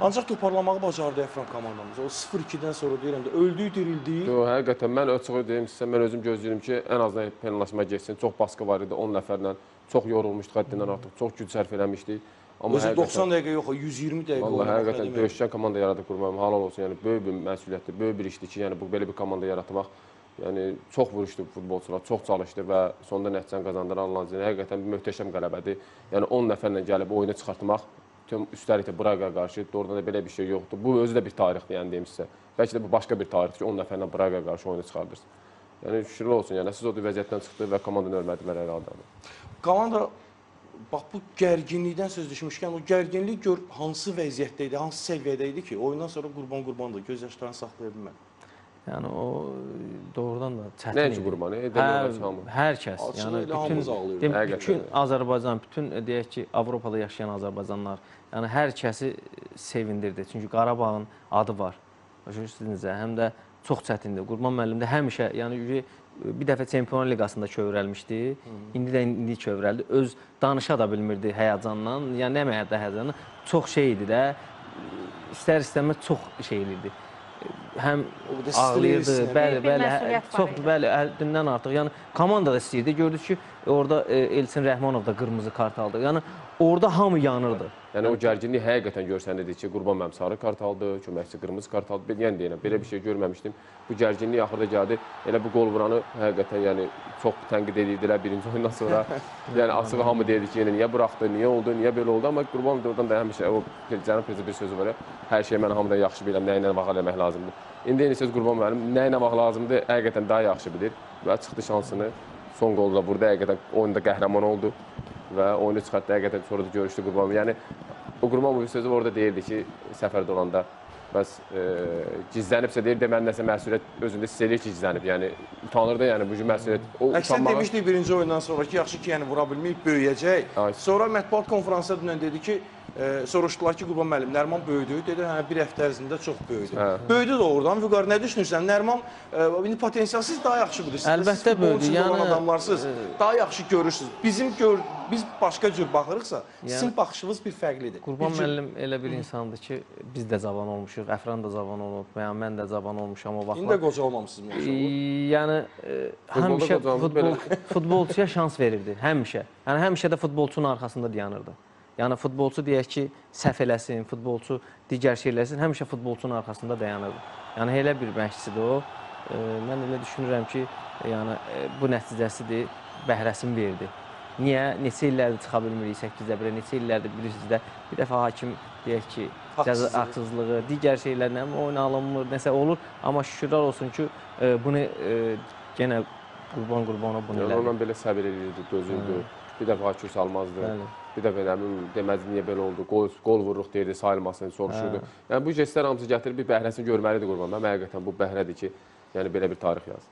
Ancaq toparlamağı bacardı Əfran komandamız. O 0-2-dən sonra deyirəm də öldüyü dirildiyi. Yox, həqiqətən mən açığı deyim sizə, mən özüm gözləyirəm ki, ən azından penallaşma geçsin. Çox baskı var idi 10 nəfərlə. Çox yorulmuşduq həddindən artıq. Çox güc sərf eləmişdik. Amma 90 dəqiqə yox, 120 dəqiqə. Vallahi həqiqətən döyüşkən komanda yaradıb Qurbanov. Halal olsun, yəni böyük bir məsuliyyətdir, böyük bir işdir ki, yəni bu belə bir komanda yaratmaq. Yəni çox vuruşdu futbolçular, çox çalışdı və sonda nəticəni qazandıran Lanzini həqiqətən bir möhtəşəm qələbədir. Yəni 10 nəfərlə gəlib oyunu çıxartmaq, üstəlik də Braga qarşı, doğrudan da belə bir şey yoxdur. Bu özü də bir tarixdir, yəni deyim sizə. Bəlkə də bu başqa bir tarixdir ki, 10 nəfərlə Braga qarşı oyunu çıxardırsın. Yəni şükürlər olsun, yəni siz o vəziyyətdən çıxdı və komandanı ölmədilər hər halda. Komanda bax bu gərginlikdən söz düşmüşkən, o gərginlik gör hansı vəziyyətdə idi, hansı səviyyədə idi ki, oyundan sonra Qurban da göz yaşlarını saxlaya bilmədi. Yəni o doğrudan da çətin idi. Nəinki Qurbanı, hər kəs. Yəni bütün Azərbaycan, bütün deyək ki, Avropada yaşayan Azərbaycanlar, yəni hər kəsi sevindirdi. Çünki Qarabağın adı var. Görürsünüz, həm də çox çətindir. Qurban müəllim də həmişə, yəni bir dəfə Çempionlar Liqasında kövrəlmişdi, indi də indi kövrəldi. Öz danışa da bilmirdi həyəcandan, yəni nə məqsədlə həyəcandan. Çox şey idi də, istər-istəməz çox şey idi. Həm ağlayırdı, bəli, çox, bəli, əldindən artıq. Yəni, komanda da istəyirdi, gördük ki, orada Elçin Rəhmanov da qırmızı kart aldı. Yəni, orada hamı yanırdı. Yəni, o gərginliyi həqiqətən görsənirdi ki, Qurban müəllim sarı kart aldı, köməkçi qırmızı kart aldı. Yəni, deyirəm, belə bir şey görməmişdim. Bu gərginliyi axırda gəldi. Elə bu qol vuranı həqiqətən, yəni, çox tənqid edildilər birinci oyundan sonra. Yəni, açıq hamı deyirdi ki, niyə buraxdı, niyə oldu, niyə belə oldu. Amma Qurban oradan da həmişə, o cənab prezident bir sözü var ya, hər şeyi mən hamıdan yaxşı biləm, nə ilə vaxt eləmək lazımdır. İndi eyni söz Qurban müəllim, nə ilə vaxt lazımdır, həqiqətən daha yaxşı bilir və çıxdı şansını. Son qolu da burada həqiqətən oyunda qəhrəman oldu və oyunu çıxartdı, həqiqətən sonra da görüşdü Qurban. Yəni, o Qurban bu sözü orada deyirdi ki, səfərdə olanda bəs gizlənibsə deyir, mən nəsə məsuliyyət özündə hiss edir ki, gizlənib. Yəni, utanır da, yəni, bu cür məsuliyyət. Əksən demişdik birinci oyundan sonra ki, yaxşı ki, yəni, vura bilməyib, böyüyəcək. Sonra mətbuat konferansında dünən dedi ki, soruşdular ki, Qurban müəllim, Nərman böyüdü, dedi, hə, bir həftə ərzində çox böyüdü. Böyüdü də oradan, Vüqar, nə düşünürsən? Nərman, indi potensialsız daha yaxşı bilirsiniz. Əlbəttə böyüdü, yəni... Siz futbolçu olan adamlarsınız, daha yaxşı görürsünüz. Biz başqa cür baxırıqsa, sizin baxışınız bir fərqlidir. Qurban müəllim elə bir insandır ki, biz də cavan olmuşuq, Əfran da cavan olub, mən də cavan olmuşam o vaxtlar. İndi də qoca olmamışsınız, məşə olur? Yəni, həmişə futbolçuya şans verirdi, həmişə. Yəni, həmişə də futbolçunun arxasında dayanırdı. Yəni, futbolçu deyək ki, səhv eləsin, futbolçu digər şey eləsin, həmişə futbolçunun arxasında dayanırdı. Yəni, elə bir məşqçidir o. Mən elə düşünürəm ki, bu nəticəsidir, bəhrəsini verdi. Niyə? Neçə illərdir çıxa bilmirik 8-də birə, neçə illərdir bilirsiniz də, bir dəfə hakim deyək ki, haqsızlığı, digər şeylərlə oyun alınmır, nəsə olur. Amma şükürlər olsun ki, bunu yenə Qurbanov bunu elədi. Ondan belə səbir edirdi, dözüldü, bir dəfə hakim salmazdı. Bir də belə, deməzdi, niyə belə oldu, qol vururuq deyirdi, sayılmasını soruşurdu. Yəni, bu jestlər hamısı gətirib, bir bəhrəsini görməlidir Qurban. Mən həqiqətən bu bəhrədir ki, yəni belə bir tarix yazdı.